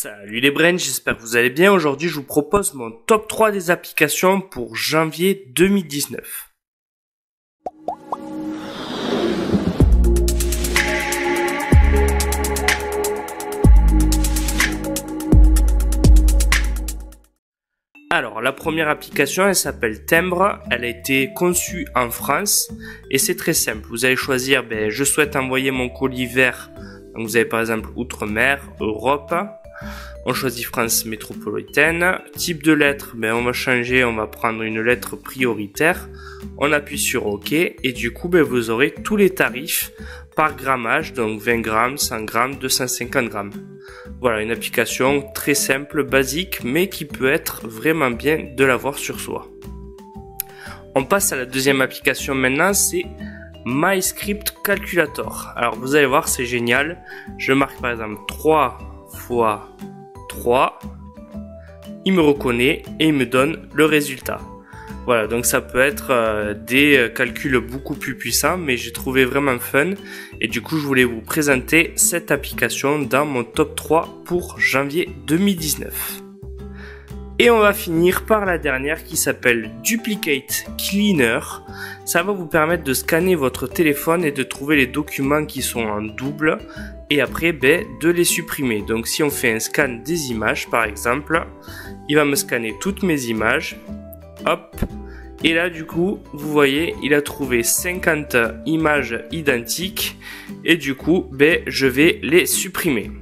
Salut les brains, j'espère que vous allez bien. Aujourd'hui, je vous propose mon top 3 des applications pour janvier 2019. Alors, la première application, elle s'appelle Timbre. Elle a été conçue en France et c'est très simple. Vous allez choisir, je souhaite envoyer mon colis vers, donc vous avez par exemple Outre-mer, Europe. On choisit France métropolitaine. Type de lettre, on va changer, on va prendre une lettre prioritaire. On appuie sur OK et du coup vous aurez tous les tarifs par grammage, donc 20 grammes, 100 grammes, 250 grammes. Voilà, une application très simple, basique, mais qui peut être vraiment bien de l'avoir sur soi. On passe à la deuxième application maintenant, c'est MyScript Calculator. Alors vous allez voir, c'est génial. Je marque par exemple 3 × 3, il me reconnaît et il me donne le résultat. Voilà, donc ça peut être des calculs beaucoup plus puissants, mais j'ai trouvé vraiment fun et du coup je voulais vous présenter cette application dans mon top 3 pour janvier 2019. Et on va finir par la dernière qui s'appelle Duplicate Cleaner. Ça va vous permettre de scanner votre téléphone et de trouver les documents qui sont en double et après de les supprimer. Donc si on fait un scan des images par exemple, il va me scanner toutes mes images. Hop. Et là du coup, vous voyez, il a trouvé 50 images identiques et du coup, je vais les supprimer.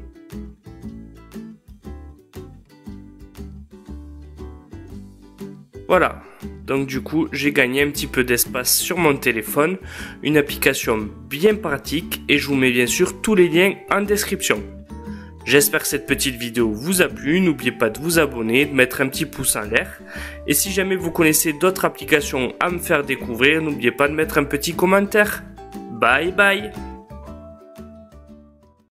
Voilà, donc du coup j'ai gagné un petit peu d'espace sur mon téléphone, une application bien pratique et je vous mets bien sûr tous les liens en description. J'espère que cette petite vidéo vous a plu, n'oubliez pas de vous abonner, de mettre un petit pouce en l'air et si jamais vous connaissez d'autres applications à me faire découvrir, n'oubliez pas de mettre un petit commentaire. Bye bye!